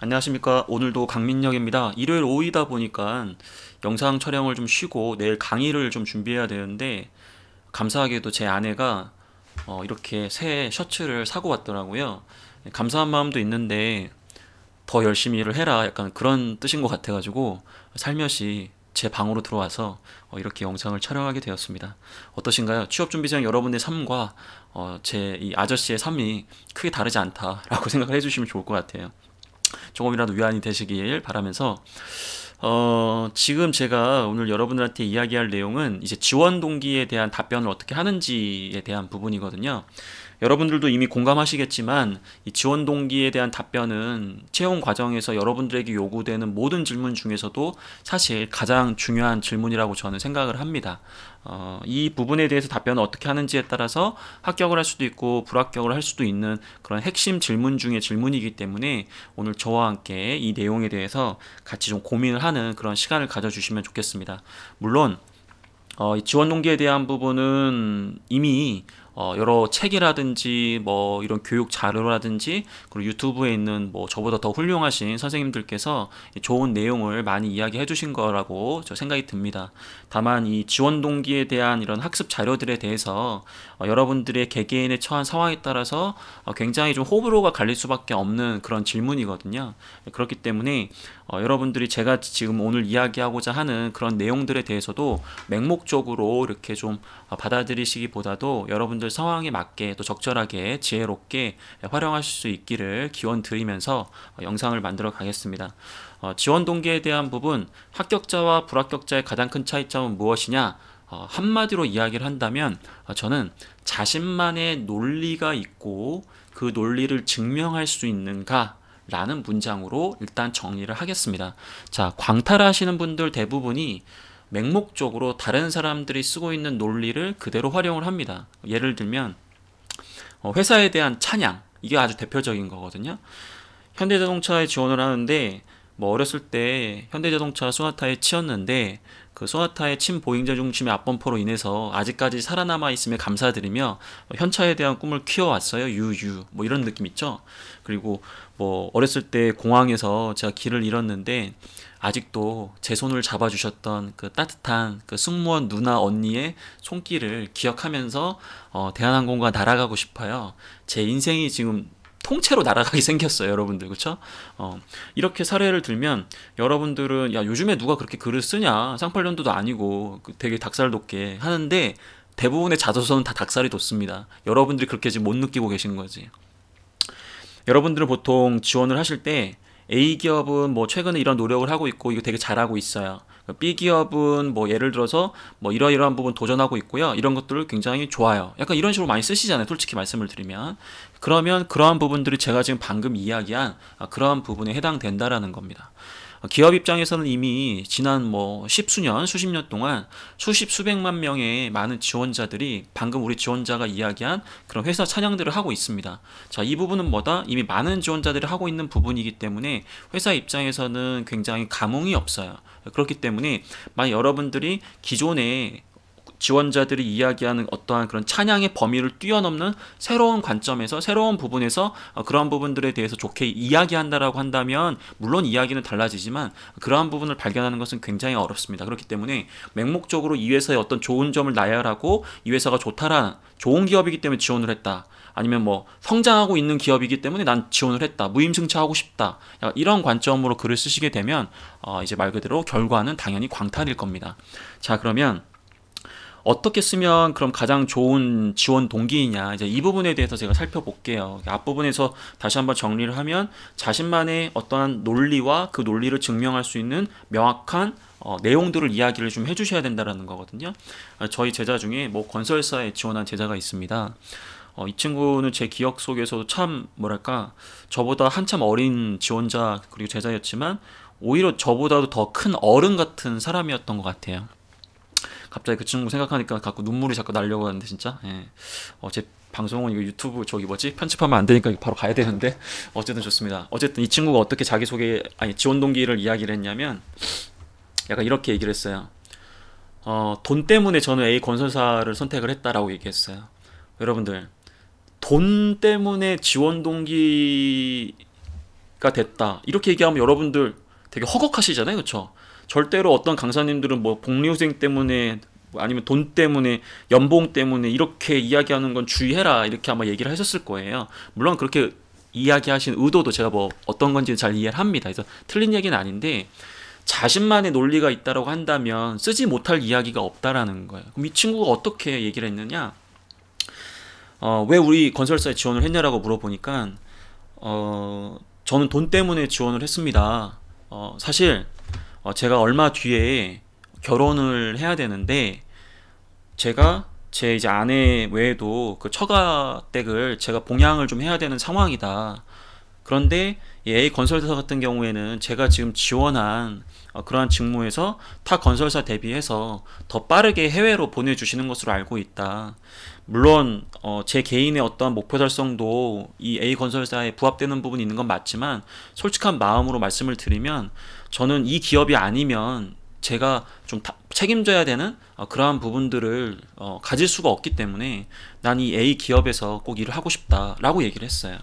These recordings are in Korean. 안녕하십니까. 오늘도 강민혁입니다. 일요일 오후이다 보니까 영상 촬영을 좀 쉬고 내일 강의를 좀 준비해야 되는데, 감사하게도 제 아내가 이렇게 새 셔츠를 사고 왔더라고요. 감사한 마음도 있는데 더 열심히 일을 해라, 약간 그런 뜻인 것 같아 가지고 살며시 제 방으로 들어와서 이렇게 영상을 촬영하게 되었습니다. 어떠신가요? 취업준비생 여러분의 삶과 제 이 아저씨의 삶이 크게 다르지 않다라고 생각을 해주시면 좋을 것 같아요. 조금이라도 위안이 되시길 바라면서, 지금 제가 오늘 여러분들한테 이야기할 내용은 이제 지원 동기에 대한 답변을 어떻게 하는지에 대한 부분이거든요. 여러분들도 이미 공감하시겠지만 이 지원 동기에 대한 답변은 채용 과정에서 여러분들에게 요구되는 모든 질문 중에서도 사실 가장 중요한 질문이라고 저는 생각을 합니다. 이 부분에 대해서 답변을 어떻게 하는지에 따라서 합격을 할 수도 있고 불합격을 할 수도 있는 그런 핵심 질문 중의 질문이기 때문에 오늘 저와 함께 이 내용에 대해서 같이 좀 고민을 하는 그런 시간을 가져주시면 좋겠습니다. 물론 이 지원 동기에 대한 부분은 이미 여러 책이라든지 뭐 이런 교육 자료라든지, 그리고 유튜브에 있는 뭐 저보다 더 훌륭하신 선생님들께서 좋은 내용을 많이 이야기해 주신 거라고 저 생각이 듭니다. 다만 이 지원 동기에 대한 이런 학습 자료들에 대해서 여러분들의 개개인의 처한 상황에 따라서 굉장히 좀 호불호가 갈릴 수밖에 없는 그런 질문이거든요. 그렇기 때문에 여러분들이 제가 지금 오늘 이야기하고자 하는 그런 내용들에 대해서도 맹목적으로 이렇게 좀 받아들이시기보다도 여러분들 상황에 맞게 또 적절하게 지혜롭게 활용하실 수 있기를 기원 드리면서 영상을 만들어 가겠습니다. 지원 동기에 대한 부분, 합격자와 불합격자의 가장 큰 차이점은 무엇이냐? 한마디로 이야기를 한다면 저는 자신만의 논리가 있고 그 논리를 증명할 수 있는가? 라는 문장으로 일단 정리를 하겠습니다. 자, 광탈하시는 분들 대부분이 맹목적으로 다른 사람들이 쓰고 있는 논리를 그대로 활용을 합니다. 예를 들면 회사에 대한 찬양, 이게 아주 대표적인 거거든요. 현대자동차에 지원을 하는데 뭐 어렸을 때 현대자동차 쏘나타에 치였는데 그 쏘나타의 친보행자 중심의 앞범퍼로 인해서 아직까지 살아남아 있음에 감사드리며 현차에 대한 꿈을 키워왔어요. 유유 뭐 이런 느낌 있죠. 그리고 뭐 어렸을 때 공항에서 제가 길을 잃었는데 아직도 제 손을 잡아주셨던 그 따뜻한 그 승무원 누나 언니의 손길을 기억하면서 대한항공과 날아가고 싶어요. 제 인생이 지금 통째로 날아가게 생겼어요, 여러분들. 그쵸? 이렇게 사례를 들면 여러분들은, 야, 요즘에 누가 그렇게 글을 쓰냐, 쌍팔년도도 아니고 되게 닭살 돋게 하는데, 대부분의 자소서는 다 닭살이 돋습니다. 여러분들이 그렇게 지금 못 느끼고 계신 거지. 여러분들은 보통 지원을 하실 때 A기업은 뭐 최근에 이런 노력을 하고 있고 이거 되게 잘하고 있어요. B기업은 뭐 예를 들어서 뭐 이러이러한 부분 도전하고 있고요, 이런 것들을 굉장히 좋아요. 약간 이런 식으로 많이 쓰시잖아요, 솔직히 말씀을 드리면. 그러면 그러한 부분들이 제가 지금 방금 이야기한 그러한 부분에 해당된다라는 겁니다. 기업 입장에서는 이미 지난 뭐 십수년, 수십년 동안 수십, 수백만 명의 많은 지원자들이 방금 우리 지원자가 이야기한 그런 회사 찬양들을 하고 있습니다. 자, 이 부분은 뭐다? 이미 많은 지원자들이 하고 있는 부분이기 때문에 회사 입장에서는 굉장히 감흥이 없어요. 그렇기 때문에 만약 여러분들이 기존에 지원자들이 이야기하는 어떠한 그런 찬양의 범위를 뛰어넘는 새로운 관점에서, 새로운 부분에서 그러한 부분들에 대해서 좋게 이야기한다라고 한다면, 물론 이야기는 달라지지만 그러한 부분을 발견하는 것은 굉장히 어렵습니다. 그렇기 때문에 맹목적으로 이 회사의 어떤 좋은 점을 나열하고 이 회사가 좋다라는, 좋은 기업이기 때문에 지원을 했다, 아니면 뭐 성장하고 있는 기업이기 때문에 난 지원을 했다, 무임승차하고 싶다, 이런 관점으로 글을 쓰시게 되면 이제 말 그대로 결과는 당연히 광탈일 겁니다. 자, 그러면 어떻게 쓰면 그럼 가장 좋은 지원 동기이냐, 이제 이 부분에 대해서 제가 살펴볼게요. 앞부분에서 다시 한번 정리를 하면, 자신만의 어떠한 논리와 그 논리를 증명할 수 있는 명확한 내용들을 이야기를 좀 해주셔야 된다라는 거거든요. 저희 제자 중에 뭐 건설사에 지원한 제자가 있습니다. 이 친구는 제 기억 속에서도 참 뭐랄까, 저보다 한참 어린 지원자 그리고 제자였지만 오히려 저보다도 더 큰 어른 같은 사람이었던 것 같아요. 갑자기 그 친구 생각하니까 자꾸 눈물이 자꾸 날려고 하는데 진짜. 예. 제 방송은 이거 유튜브 저기 뭐지 편집하면 안 되니까 바로 가야 되는데 어쨌든 좋습니다. 어쨌든 이 친구가 어떻게 자기소개, 아니 지원 동기를 이야기를 했냐면 약간 이렇게 얘기를 했어요. 돈 때문에 저는 A 건설사를 선택을 했다라고 얘기했어요. 여러분들, 돈 때문에 지원 동기 가 됐다. 이렇게 얘기하면 여러분들 되게 허걱하시잖아요. 그렇죠? 절대로 어떤 강사님들은 뭐 복리후생 때문에 아니면 돈 때문에 연봉 때문에 이렇게 이야기하는 건 주의해라 이렇게 아마 얘기를 하셨을 거예요. 물론 그렇게 이야기하신 의도도 제가 뭐 어떤 건지는 잘 이해를 합니다. 그래서 틀린 얘기는 아닌데 자신만의 논리가 있다고 한다면 쓰지 못할 이야기가 없다라는 거예요. 그럼 이 친구가 어떻게 얘기를 했느냐, 왜 우리 건설사에 지원을 했냐라고 물어보니까 저는 돈 때문에 지원을 했습니다. 사실 제가 얼마 뒤에 결혼을 해야 되는데 제가 제 이제 아내 외에도 그 처가댁을 제가 봉양을 좀 해야 되는 상황이다. 그런데 A 건설사 같은 경우에는 제가 지금 지원한 그러한 직무에서 타 건설사 대비해서 더 빠르게 해외로 보내주시는 것으로 알고 있다. 물론 제 개인의 어떠한 목표 달성도 이 A 건설사에 부합되는 부분이 있는 건 맞지만 솔직한 마음으로 말씀을 드리면 저는 이 기업이 아니면 제가 좀 책임져야 되는 그러한 부분들을 가질 수가 없기 때문에 난 이 A 기업에서 꼭 일을 하고 싶다라고 얘기를 했어요.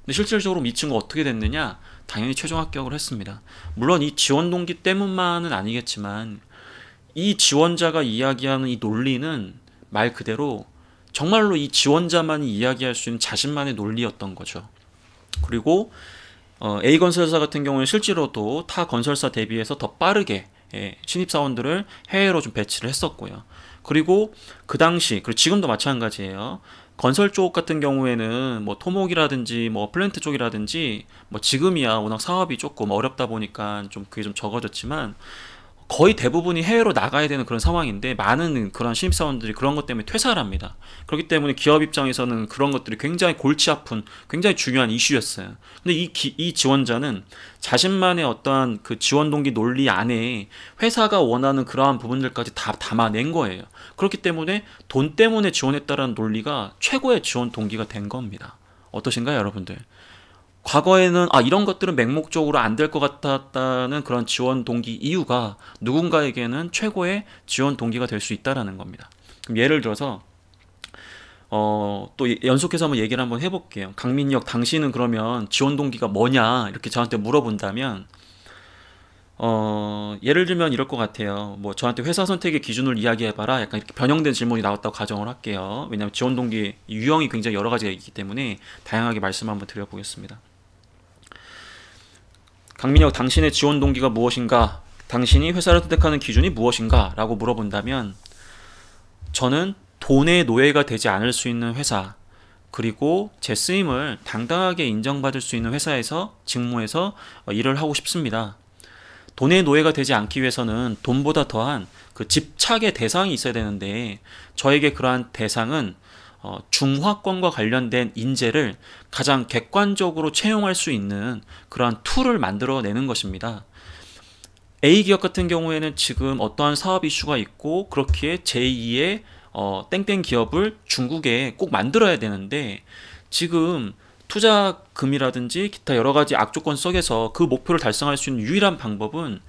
근데 실질적으로 이 친구가 어떻게 됐느냐, 당연히 최종 합격을 했습니다. 물론 이 지원 동기 때문만은 아니겠지만 이 지원자가 이야기하는 이 논리는 말 그대로 정말로 이 지원자만이 이야기할 수 있는 자신만의 논리였던 거죠. 그리고 A 건설사 같은 경우는 실제로도 타 건설사 대비해서 더 빠르게 신입사원들을 해외로 좀 배치를 했었고요. 그리고 그 당시, 그리고 지금도 마찬가지예요. 건설 쪽 같은 경우에는 뭐 토목이라든지 뭐 플랜트 쪽이라든지 뭐 지금이야 워낙 사업이 조금 어렵다 보니까 좀 그게 좀 적어졌지만 거의 대부분이 해외로 나가야 되는 그런 상황인데 많은 그런 신입사원들이 그런 것 때문에 퇴사를 합니다. 그렇기 때문에 기업 입장에서는 그런 것들이 굉장히 골치 아픈 굉장히 중요한 이슈였어요. 근데 이 지원자는 자신만의 어떠한 그 지원 동기 논리 안에 회사가 원하는 그러한 부분들까지 다 담아낸 거예요. 그렇기 때문에 돈 때문에 지원했다라는 논리가 최고의 지원 동기가 된 겁니다. 어떠신가요, 여러분들? 과거에는 이런 것들은 맹목적으로 안 될 것 같았다는 그런 지원 동기 이유가 누군가에게는 최고의 지원 동기가 될 수 있다라는 겁니다. 그럼 예를 들어서 또 연속해서 한번 얘기를 한번 해볼게요. 강민혁, 당신은 그러면 지원 동기가 뭐냐 이렇게 저한테 물어본다면 예를 들면 이럴 것 같아요. 뭐 저한테 회사 선택의 기준을 이야기해봐라 약간 이렇게 변형된 질문이 나왔다고 가정을 할게요. 왜냐하면 지원 동기 유형이 굉장히 여러 가지가 있기 때문에 다양하게 말씀 한번 드려보겠습니다. 강민혁, 당신의 지원 동기가 무엇인가, 당신이 회사를 선택하는 기준이 무엇인가 라고 물어본다면 저는 돈의 노예가 되지 않을 수 있는 회사, 그리고 제 쓰임을 당당하게 인정받을 수 있는 회사에서 직무에서 일을 하고 싶습니다. 돈의 노예가 되지 않기 위해서는 돈보다 더한 그 집착의 대상이 있어야 되는데 저에게 그러한 대상은 중화권과 관련된 인재를 가장 객관적으로 채용할 수 있는 그러한 툴을 만들어내는 것입니다. A기업 같은 경우에는 지금 어떠한 사업 이슈가 있고 그렇기에 제2의 땡땡 기업을 중국에 꼭 만들어야 되는데 지금 투자금이라든지 기타 여러가지 악조건 속에서 그 목표를 달성할 수 있는 유일한 방법은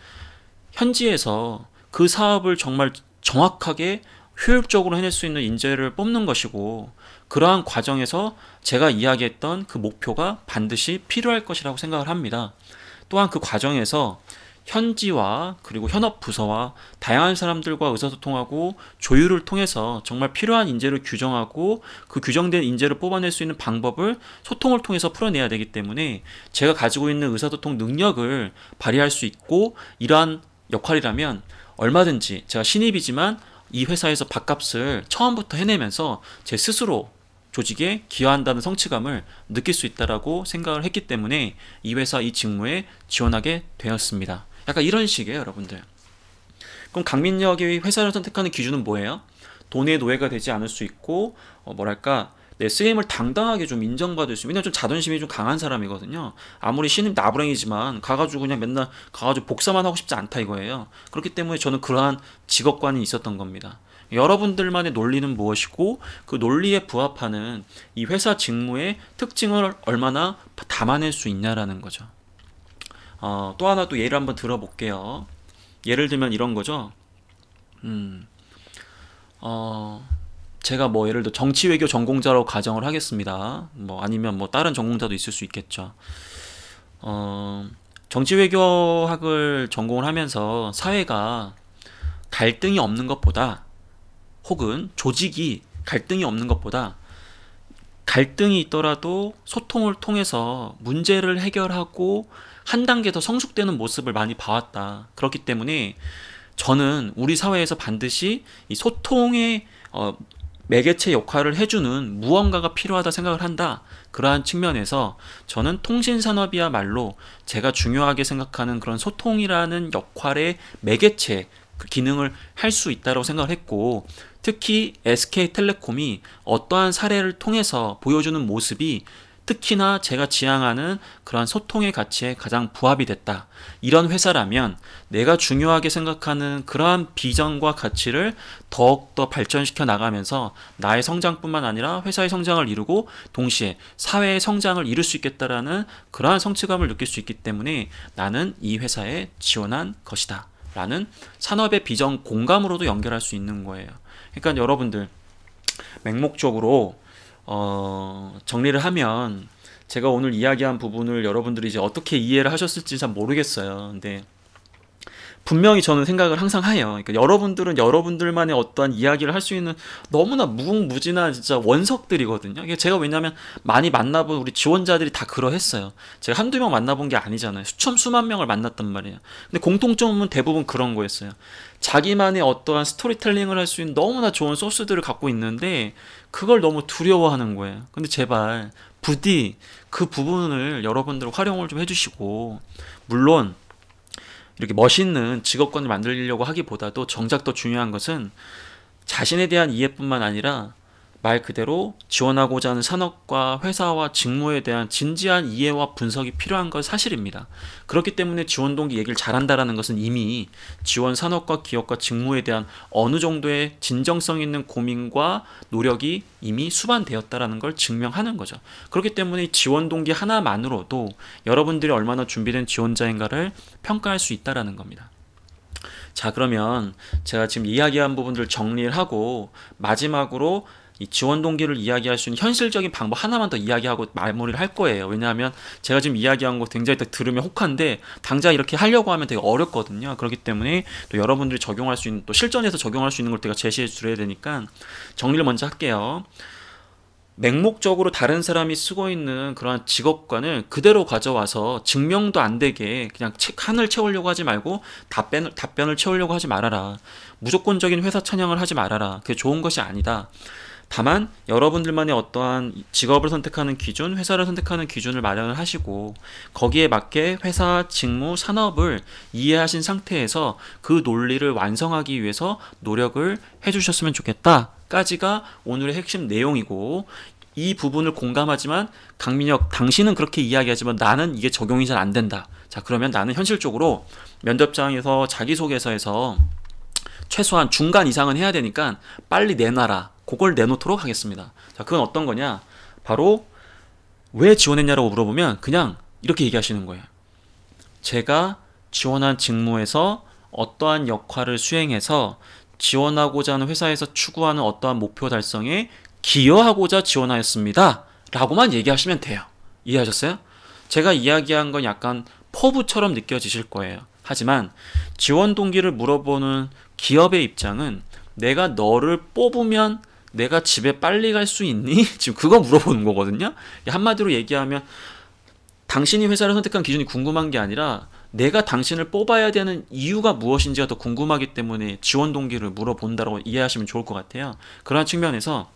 현지에서 그 사업을 정말 정확하게 효율적으로 해낼 수 있는 인재를 뽑는 것이고 그러한 과정에서 제가 이야기했던 그 목표가 반드시 필요할 것이라고 생각을 합니다. 또한 그 과정에서 현지와 그리고 현업 부서와 다양한 사람들과 의사소통하고 조율을 통해서 정말 필요한 인재를 규정하고 그 규정된 인재를 뽑아낼 수 있는 방법을 소통을 통해서 풀어내야 되기 때문에 제가 가지고 있는 의사소통 능력을 발휘할 수 있고 이러한 역할이라면 얼마든지 제가 신입이지만 이 회사에서 밥값을 처음부터 해내면서 제 스스로 조직에 기여한다는 성취감을 느낄 수 있다라고 생각을 했기 때문에 이 회사 이 직무에 지원하게 되었습니다. 약간 이런 식이에요, 여러분들. 그럼 강민혁이 회사를 선택하는 기준은 뭐예요? 돈의 노예가 되지 않을 수 있고 뭐랄까 내 쓰임을 당당하게 좀 인정받을 수 있는, 왜냐면 좀 자존심이 좀 강한 사람이거든요. 아무리 신입 나부랭이지만 가가지고 그냥 맨날 가가지고 복사만 하고 싶지 않다 이거예요. 그렇기 때문에 저는 그러한 직업관이 있었던 겁니다. 여러분들만의 논리는 무엇이고 그 논리에 부합하는 이 회사 직무의 특징을 얼마나 담아낼 수 있냐라는 거죠. 또 하나 또 예를 한번 들어볼게요. 예를 들면 이런 거죠. 제가 뭐 예를 들어 정치외교 전공자로 가정을 하겠습니다. 뭐 아니면 뭐 다른 전공자도 있을 수 있겠죠. 정치외교학을 전공을 하면서 사회가 갈등이 없는 것보다, 혹은 조직이 갈등이 없는 것보다 갈등이 있더라도 소통을 통해서 문제를 해결하고 한 단계 더 성숙되는 모습을 많이 봐왔다. 그렇기 때문에 저는 우리 사회에서 반드시 이 소통의 매개체 역할을 해주는 무언가가 필요하다 생각을 한다. 그러한 측면에서 저는 통신산업이야말로 제가 중요하게 생각하는 그런 소통이라는 역할의 매개체, 그 기능을 할 수 있다고 생각을 했고, 특히 SK텔레콤이 어떠한 사례를 통해서 보여주는 모습이 특히나 제가 지향하는 그러한 소통의 가치에 가장 부합이 됐다. 이런 회사라면 내가 중요하게 생각하는 그러한 비전과 가치를 더욱더 발전시켜 나가면서 나의 성장뿐만 아니라 회사의 성장을 이루고 동시에 사회의 성장을 이룰 수 있겠다라는 그러한 성취감을 느낄 수 있기 때문에 나는 이 회사에 지원한 것이다 라는 산업의 비전 공감으로도 연결할 수 있는 거예요. 그러니까 여러분들 맹목적으로 정리를 하면 제가 오늘 이야기한 부분을 여러분들이 이제 어떻게 이해를 하셨을지 잘 모르겠어요. 근데 분명히 저는 생각을 항상 해요. 그러니까 여러분들은 여러분들만의 어떠한 이야기를 할 수 있는 너무나 무궁무진한 진짜 원석들이거든요. 제가 왜냐하면 많이 만나본 우리 지원자들이 다 그러했어요. 제가 한두 명 만나본 게 아니잖아요. 수만 명을 만났단 말이에요. 근데 공통점은 대부분 그런 거였어요. 자기만의 어떠한 스토리텔링을 할 수 있는 너무나 좋은 소스들을 갖고 있는데 그걸 너무 두려워하는 거예요. 근데 제발 부디 그 부분을 여러분들 활용을 좀 해주시고, 물론 이렇게 멋있는 직업권을 만들려고 하기보다도 정작 더 중요한 것은 자신에 대한 이해뿐만 아니라 말 그대로 지원하고자 하는 산업과 회사와 직무에 대한 진지한 이해와 분석이 필요한 건 사실입니다. 그렇기 때문에 지원동기 얘기를 잘한다라는 것은 이미 지원 산업과 기업과 직무에 대한 어느 정도의 진정성 있는 고민과 노력이 이미 수반되었다라는 걸 증명하는 거죠. 그렇기 때문에 지원동기 하나만으로도 여러분들이 얼마나 준비된 지원자인가를 평가할 수 있다라는 겁니다. 자, 그러면 제가 지금 이야기한 부분들 정리를 하고 마지막으로 이 지원 동기를 이야기할 수 있는 현실적인 방법 하나만 더 이야기하고 마무리를 할 거예요. 왜냐하면 제가 지금 이야기한 거 굉장히 딱 들으면 혹한데 당장 이렇게 하려고 하면 되게 어렵거든요. 그렇기 때문에 또 여러분들이 적용할 수 있는, 또 실전에서 적용할 수 있는 걸 제가 제시해 드려야 되니까 정리를 먼저 할게요. 맹목적으로 다른 사람이 쓰고 있는 그러한 직업관을 그대로 가져와서 증명도 안 되게 그냥 칸을 채우려고 하지 말고 답변을 채우려고 하지 말아라. 무조건적인 회사 찬양을 하지 말아라. 그게 좋은 것이 아니다. 다만 여러분들만의 어떠한 직업을 선택하는 기준, 회사를 선택하는 기준을 마련을 하시고 거기에 맞게 회사, 직무, 산업을 이해하신 상태에서 그 논리를 완성하기 위해서 노력을 해주셨으면 좋겠다까지가 오늘의 핵심 내용이고, 이 부분을 공감하지만 강민혁 당신은 그렇게 이야기하지만 나는 이게 적용이 잘 안 된다. 자, 그러면 나는 현실적으로 면접장에서 자기소개서에서 최소한 중간 이상은 해야 되니까 빨리 내놔라. 그걸 내놓도록 하겠습니다. 자, 그건 어떤 거냐? 바로 왜 지원했냐라고 물어보면 그냥 이렇게 얘기하시는 거예요. 제가 지원한 직무에서 어떠한 역할을 수행해서 지원하고자 하는 회사에서 추구하는 어떠한 목표 달성에 기여하고자 지원하였습니다. 라고만 얘기하시면 돼요. 이해하셨어요? 제가 이야기한 건 약간 포부처럼 느껴지실 거예요. 하지만 지원 동기를 물어보는 기업의 입장은 내가 너를 뽑으면 내가 집에 빨리 갈 수 있니? 지금 그거 물어보는 거거든요. 한마디로 얘기하면 당신이 회사를 선택한 기준이 궁금한 게 아니라 내가 당신을 뽑아야 되는 이유가 무엇인지가 더 궁금하기 때문에 지원 동기를 물어본다라고 이해하시면 좋을 것 같아요. 그러한 측면에서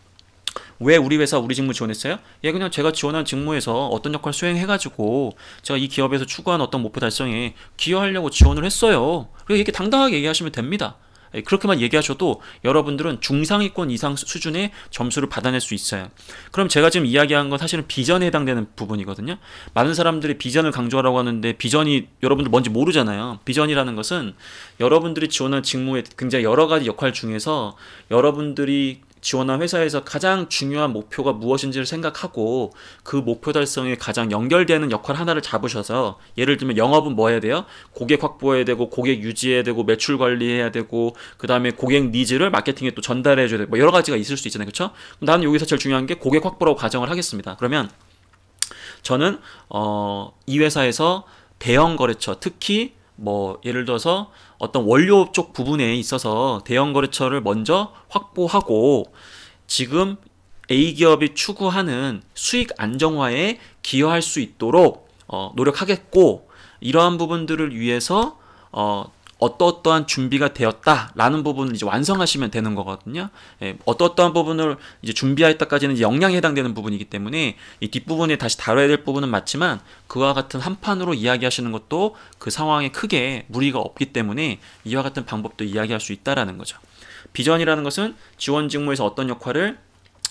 왜 우리 회사, 우리 직무 지원했어요? 예, 그냥 제가 지원한 직무에서 어떤 역할 수행해가지고 제가 이 기업에서 추구한 어떤 목표 달성에 기여하려고 지원을 했어요. 그리고 이렇게 당당하게 얘기하시면 됩니다. 그렇게만 얘기하셔도 여러분들은 중상위권 이상 수준의 점수를 받아낼 수 있어요. 그럼 제가 지금 이야기한 건 사실은 비전에 해당되는 부분이거든요. 많은 사람들이 비전을 강조하라고 하는데 비전이 여러분들 뭔지 모르잖아요. 비전이라는 것은 여러분들이 지원한 직무의 굉장히 여러 가지 역할 중에서 여러분들이 지원한 회사에서 가장 중요한 목표가 무엇인지를 생각하고 그 목표 달성에 가장 연결되는 역할 하나를 잡으셔서, 예를 들면 영업은 뭐 해야 돼요? 고객 확보해야 되고, 고객 유지해야 되고, 매출 관리해야 되고, 그 다음에 고객 니즈를 마케팅에 또 전달해 줘야 되고, 뭐 여러 가지가 있을 수 있잖아요. 그렇죠? 나는 여기서 제일 중요한 게 고객 확보라고 가정을 하겠습니다. 그러면 저는 이 회사에서 대형 거래처, 특히 뭐 예를 들어서 어떤 원료 쪽 부분에 있어서 대형 거래처를 먼저 확보하고 지금 A기업이 추구하는 수익 안정화에 기여할 수 있도록 노력하겠고, 이러한 부분들을 위해서 어떠어떠한 준비가 되었다라는 부분을 이제 완성하시면 되는 거거든요. 예, 어떠어떠한 부분을 이제 준비하였다까지는 역량에 해당되는 부분이기 때문에 이 뒷부분에 다시 다뤄야 될 부분은 맞지만, 그와 같은 한 판으로 이야기하시는 것도 그 상황에 크게 무리가 없기 때문에 이와 같은 방법도 이야기할 수 있다라는 거죠. 비전이라는 것은 지원 직무에서 어떤 역할을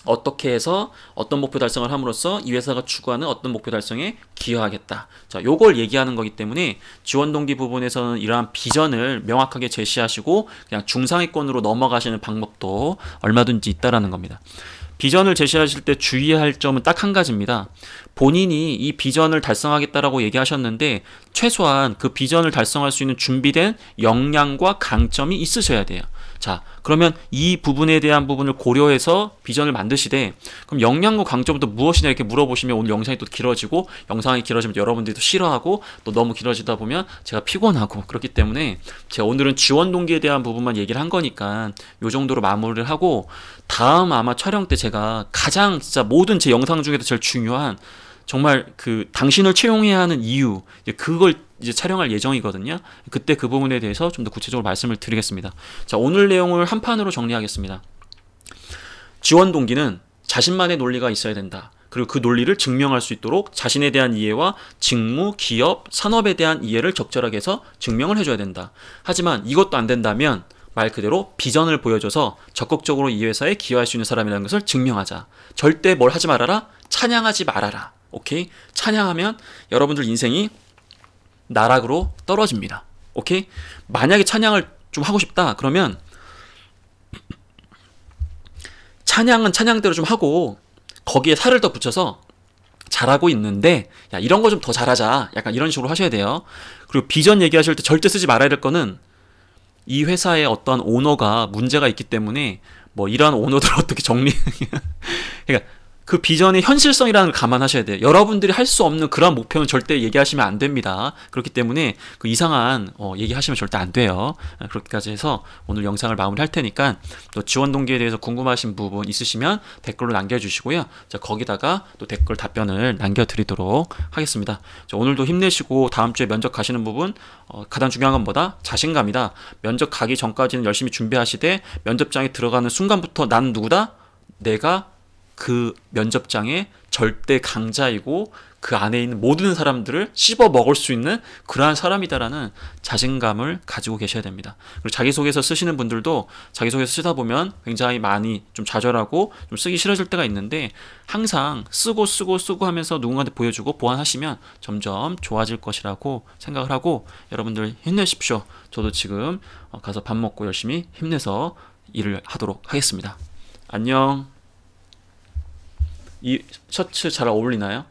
어떻게 해서 어떤 목표 달성을 함으로써 이 회사가 추구하는 어떤 목표 달성에 기여하겠다. 자, 요걸 얘기하는 거기 때문에 지원 동기 부분에서는 이러한 비전을 명확하게 제시하시고 그냥 중상위권으로 넘어가시는 방법도 얼마든지 있다라는 겁니다. 비전을 제시하실 때 주의할 점은 딱 한 가지입니다. 본인이 이 비전을 달성하겠다라고 얘기하셨는데 최소한 그 비전을 달성할 수 있는 준비된 역량과 강점이 있으셔야 돼요. 자, 그러면 이 부분에 대한 부분을 고려해서 비전을 만드시되, 그럼 역량과 강점부터 무엇이냐 이렇게 물어보시면 오늘 영상이 또 길어지고, 영상이 길어지면 여러분들이 또 싫어하고 또 너무 길어지다 보면 제가 피곤하고, 그렇기 때문에 제가 오늘은 지원 동기에 대한 부분만 얘기를 한 거니까 요 정도로 마무리를 하고, 다음 아마 촬영 때 제가 가장 진짜 모든 제 영상 중에서 제일 중요한 정말 그 당신을 채용해야 하는 이유, 그걸 이제 촬영할 예정이거든요. 그때 그 부분에 대해서 좀 더 구체적으로 말씀을 드리겠습니다. 자, 오늘 내용을 한 판으로 정리하겠습니다. 지원 동기는 자신만의 논리가 있어야 된다. 그리고 그 논리를 증명할 수 있도록 자신에 대한 이해와 직무, 기업, 산업에 대한 이해를 적절하게 해서 증명을 해줘야 된다. 하지만 이것도 안 된다면 말 그대로 비전을 보여줘서 적극적으로 이 회사에 기여할 수 있는 사람이라는 것을 증명하자. 절대 뭘 하지 말아라? 찬양하지 말아라. 오케이? 찬양하면 여러분들 인생이 나락으로 떨어집니다. 오케이? 만약에 찬양을 좀 하고 싶다 그러면 찬양은 찬양대로 좀 하고 거기에 살을 더 붙여서 잘하고 있는데 야, 이런 거 좀 더 잘하자, 약간 이런 식으로 하셔야 돼요. 그리고 비전 얘기하실 때 절대 쓰지 말아야 될 거는 이 회사의 어떤 오너가 문제가 있기 때문에 뭐 이러한 오너들을 어떻게 정리 그러니까 그 비전의 현실성이라는 걸 감안하셔야 돼요. 여러분들이 할 수 없는 그런 목표는 절대 얘기하시면 안 됩니다. 그렇기 때문에 그 이상한 얘기하시면 절대 안 돼요. 그렇게까지 해서 오늘 영상을 마무리할 테니까 또 지원 동기에 대해서 궁금하신 부분 있으시면 댓글로 남겨주시고요. 자, 거기다가 또 댓글 답변을 남겨드리도록 하겠습니다. 자, 오늘도 힘내시고 다음 주에 면접 가시는 부분 가장 중요한 건 뭐다? 자신감이다. 면접 가기 전까지는 열심히 준비하시되 면접장에 들어가는 순간부터 난 누구다? 내가 그 면접장의 절대 강자이고 그 안에 있는 모든 사람들을 씹어 먹을 수 있는 그러한 사람이다라는 자신감을 가지고 계셔야 됩니다. 그리고 자기소개서 쓰시는 분들도 자기소개서 쓰다 보면 굉장히 많이 좀 좌절하고 좀 쓰기 싫어질 때가 있는데, 항상 쓰고 하면서 누군가한테 보여주고 보완하시면 점점 좋아질 것이라고 생각을 하고, 여러분들 힘내십시오. 저도 지금 가서 밥 먹고 열심히 힘내서 일을 하도록 하겠습니다. 안녕. 이 셔츠 잘 어울리나요?